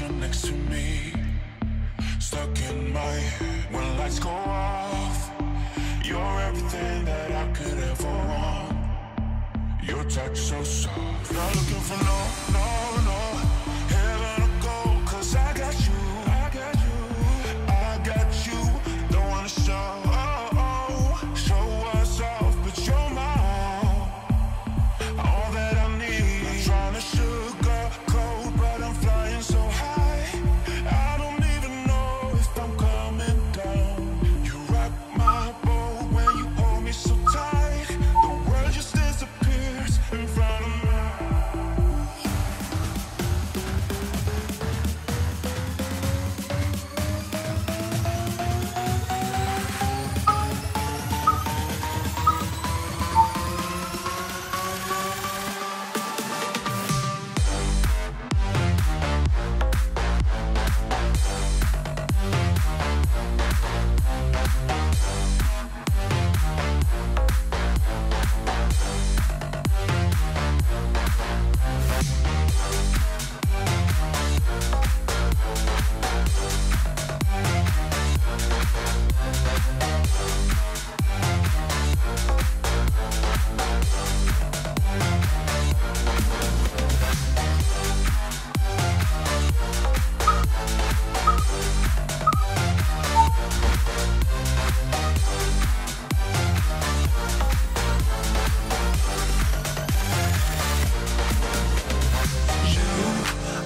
You're next to me, stuck in my head. When lights go off, you're everything that I could ever want. Your touch so soft, not looking for no heaven or gold, 'cause I got you, don't wanna show us off, but you're my all that I need. I'm trying to sugarcoat, but I'm flying so high.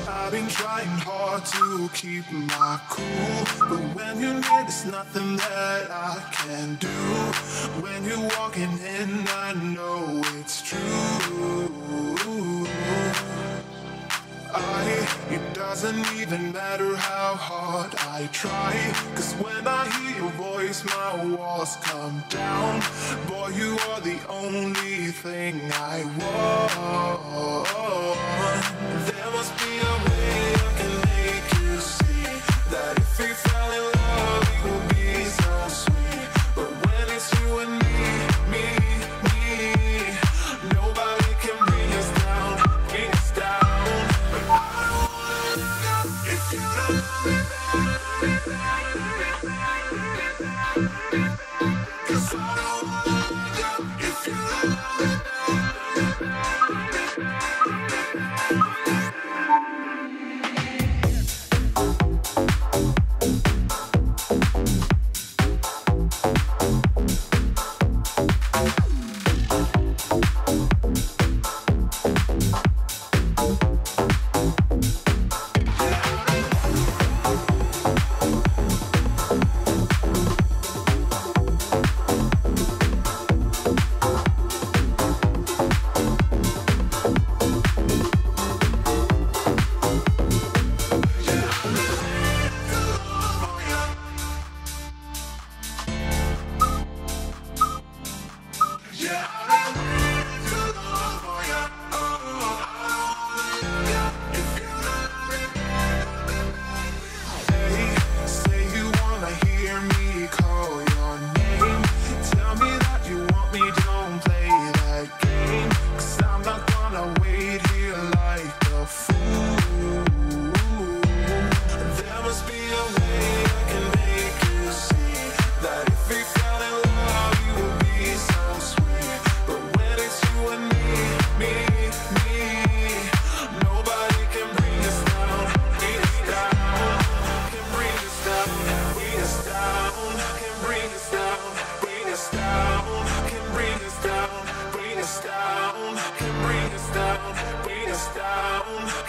I've been trying hard to keep my cool, but when you're near, there's nothing that I can do. When you're walking in, I know it's true. It doesn't even matter how hard I try, 'cause when I hear your voice, my walls come down. Boy, you are the only thing I want. There must be a way I can make you see that if we fell in love, it would be so sweet. But when it's you and me, nobody can bring us down, but I don't wanna know if you don't love me, 'cause I don't wanna know if you don't love me.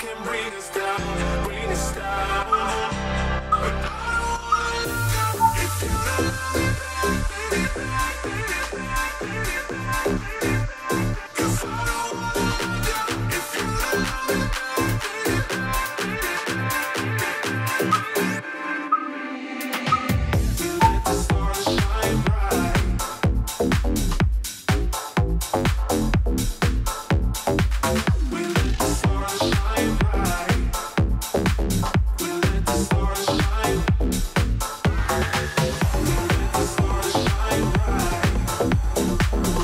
can bring us down, bring us down.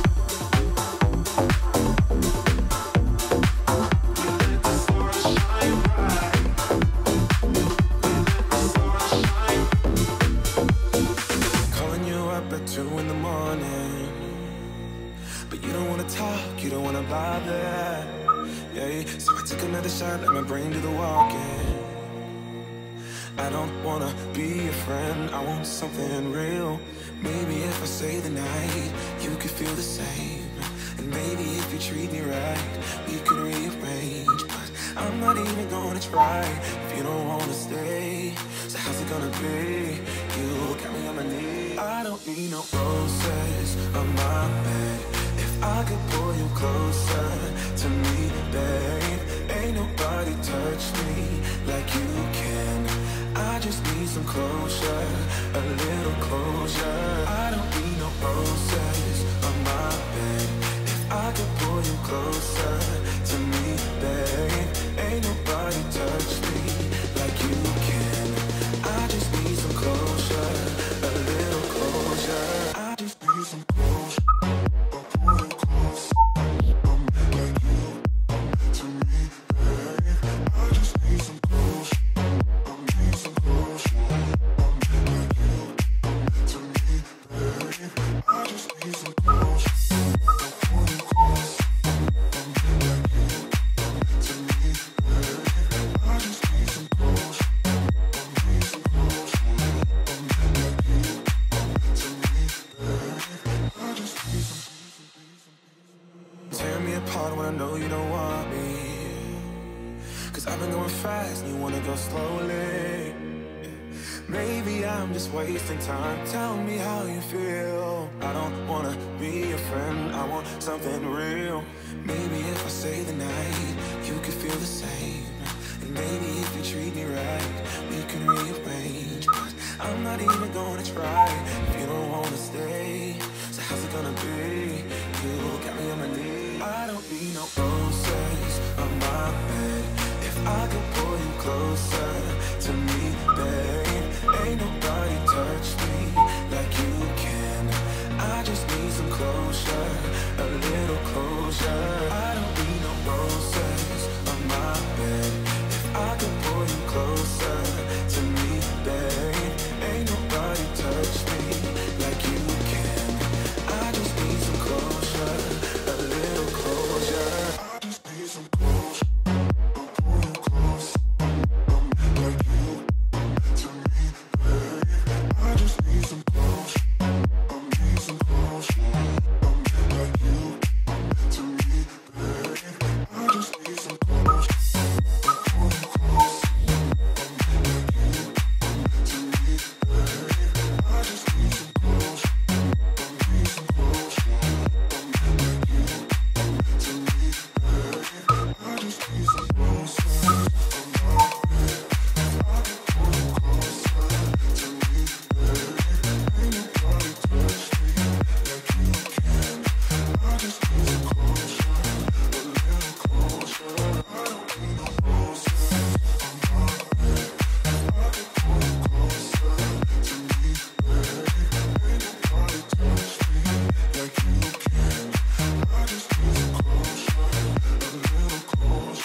But you don't wanna bother, yeah. So I took another shot, let my brain do the walking. I don't wanna be a friend, I want something real. Maybe if I stay the night, you could feel the same. And maybe if you treat me right, we could rearrange. But I'm not even gonna try if you don't wanna stay. So how's it gonna be? You got me on my knees. I don't need no roses on my bed. I could pull you closer to me, babe. Ain't nobody touch me like you can. I just need some closure, a little closure. I don't need no roses on my bed. If I could pull you closer to me, babe. Ain't nobody touch me like you can. I just need some closure, a little closure. I just need some closure. I've been going fast and you wanna go slowly. Maybe I'm just wasting time. Tell me how you feel. I don't wanna be a friend, I want something real. Maybe if I stay the night, you could feel the same. And maybe if you treat me right, we can rearrange. But I'm not even gonna try if you don't wanna stay. So how's it gonna be? You got me on my knees. I don't need no roses on my bed. I could pull you closer to me, babe. Ain't nobody touch me like you can. I just need some closure, a little closure. I don't need no roses on my bed. If I could pull you closer to me, babe. Ain't nobody touch me like you can. I just need some closure, a little closure. I just need some closure.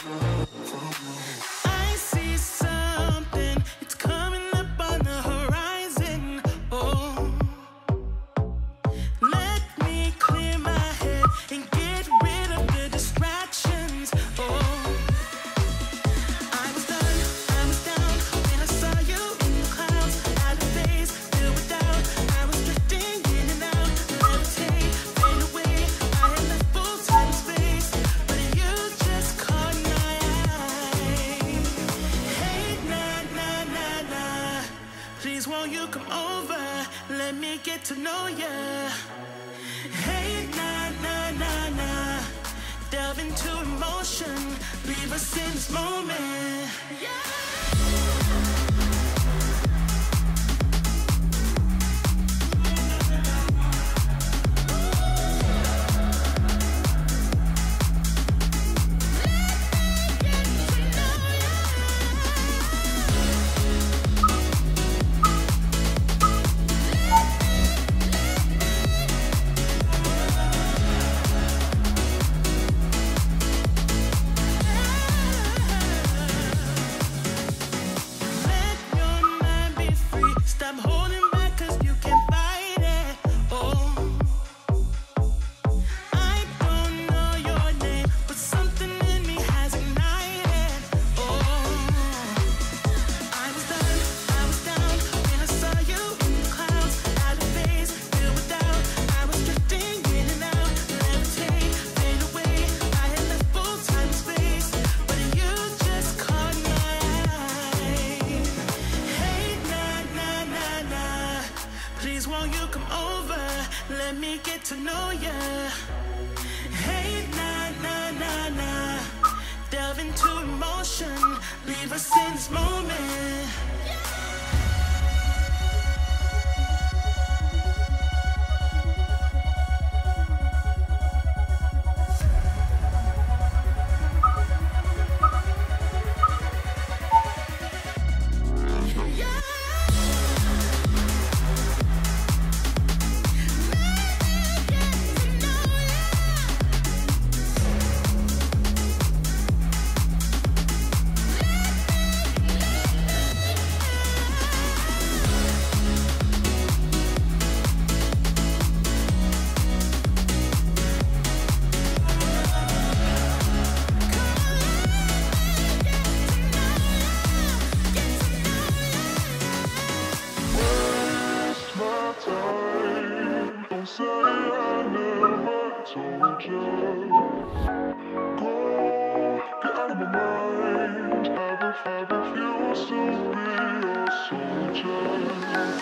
We'll before you come over. Let me get to know ya. Hey, nah, nah, nah, nah. Delve into emotion. Leave us in this moment. Yeah. Won't you come over? Let me get to know ya. Hey, nah, nah, nah, nah. Delve into emotion. Leave us in this moment. Say I never told you. Go, get out of my mind. I refuse to be your soldier.